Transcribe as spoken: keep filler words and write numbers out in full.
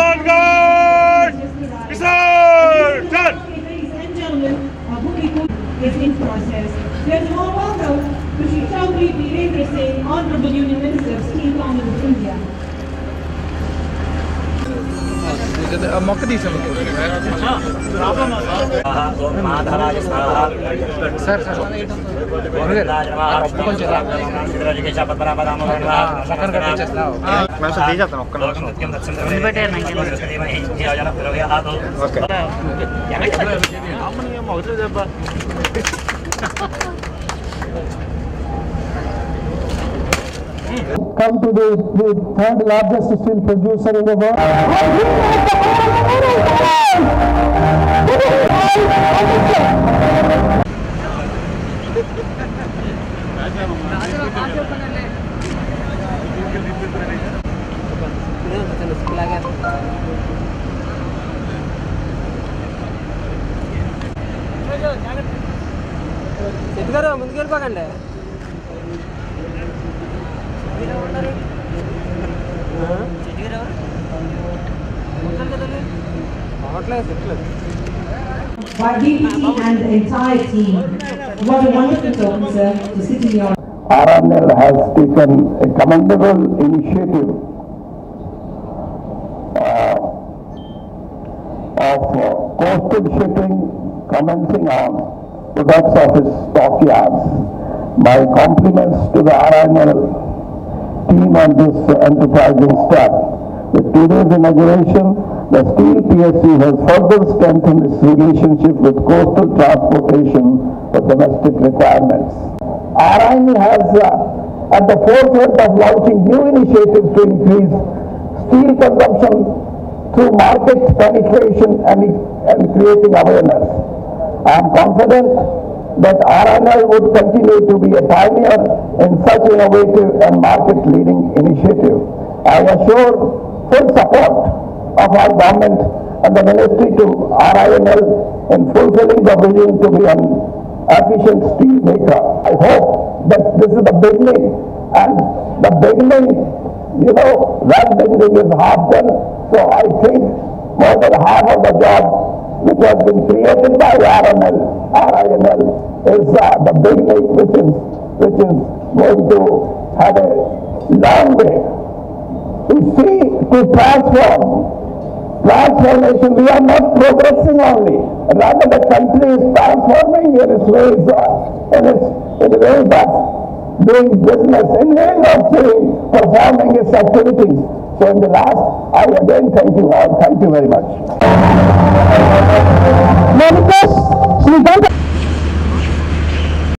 Hanumangarh Kisan Jan. Ladies and gentlemen, our booking is in process. There's more welcome to Shri Chaudhary Birender Singh, Honorable Union Minister of Steel Council of India. Come to the, the third largest steel producer in the world. Edgar, munduku velipakandi. And the entire team. What a wonderful job, sir, to sit in your... R N L has taken a commendable initiative uh, of uh, coastal shipping commencing on products of its stockyards. My compliments to the R N L team and this uh, enterprising staff. With today's inauguration, the Steel P S C has further strengthened its relationship with coastal transportation for domestic requirements. R I N L has uh, at the forefront of launching new initiatives to increase steel consumption through market penetration and, and creating awareness. I am confident that R I N L would continue to be a pioneer in such innovative and market-leading initiative. I assure full support of our government and the ministry to R I N L in fulfilling the vision to be an efficient steel maker. I hope that this is the beginning, and the beginning, you know, that beginning is half done. So I think more than half of the job which has been created by R I N L, R I N L is uh, the beginning which is, which is going to have a long way to see, to transform. Transformation, we are not progressing only, rather the country is transforming in its ways, in its, in the ways of doing business, in ways of doing, performing its activities. So in the last, I again thank you all. Thank you very much.